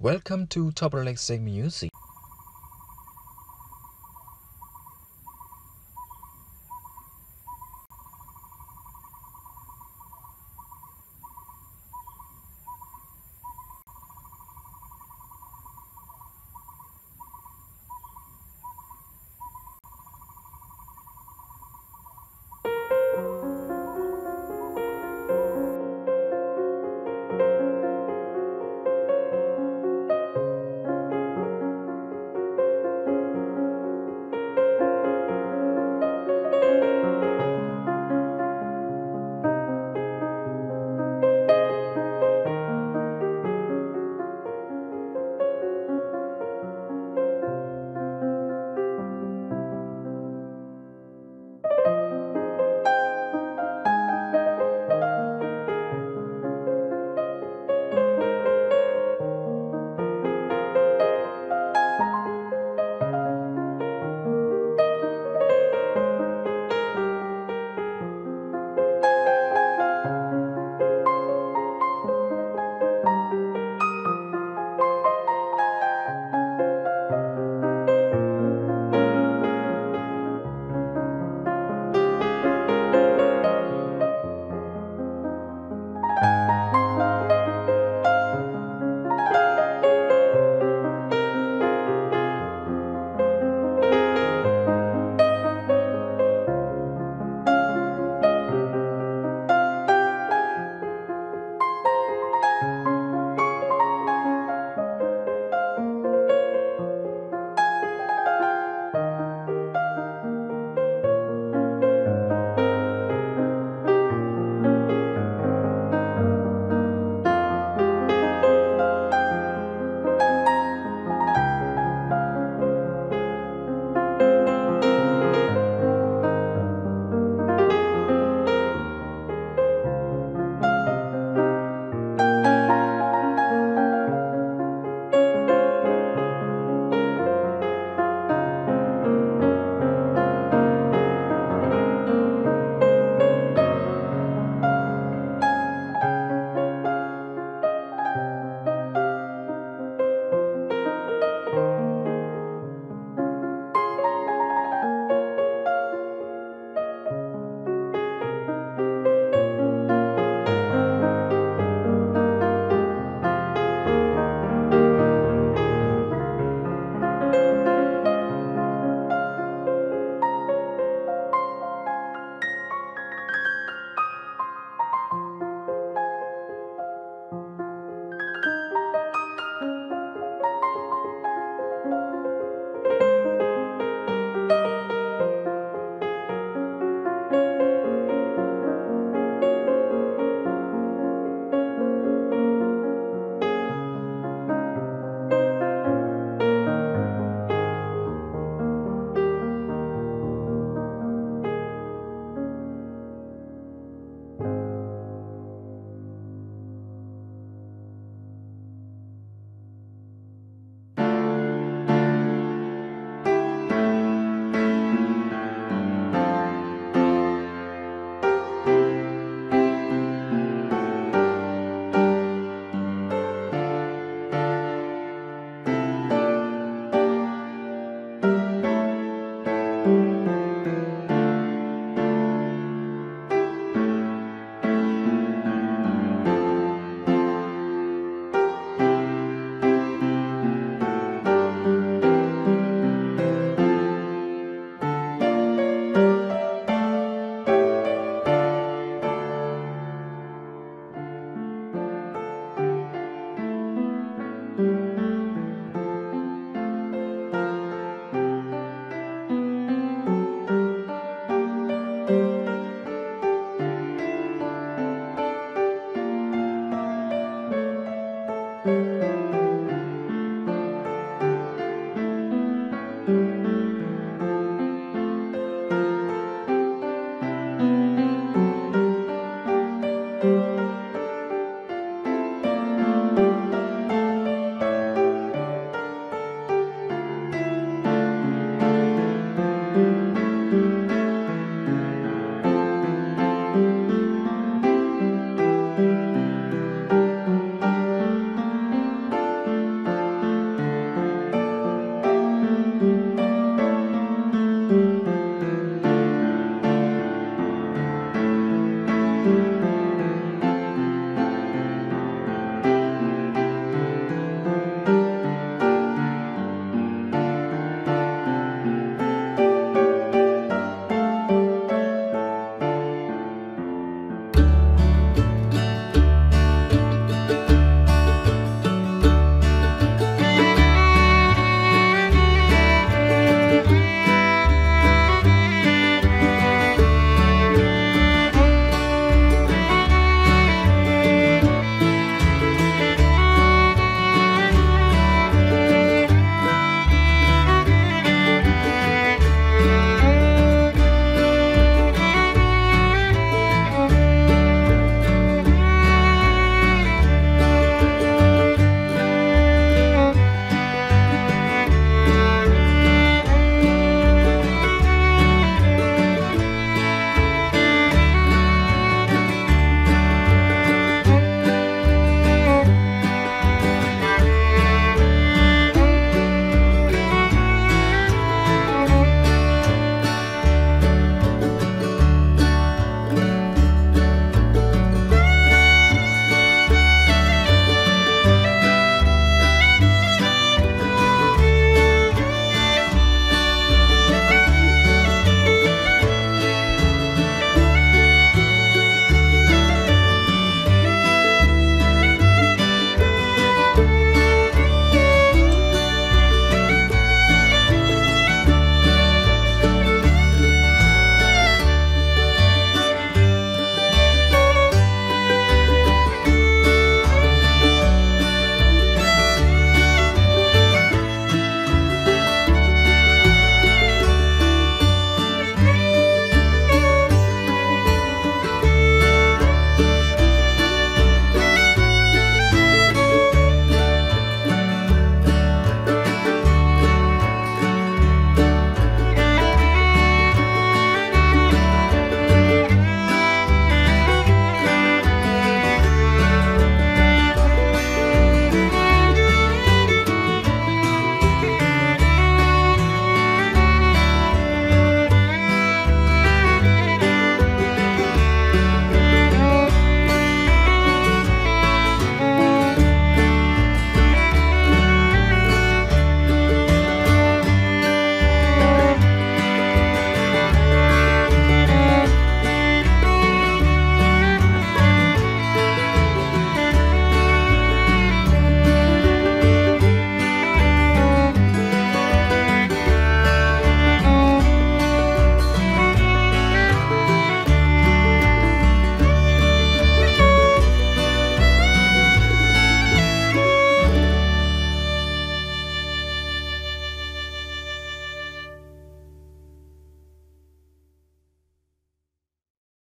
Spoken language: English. Welcome to Topologic Museum.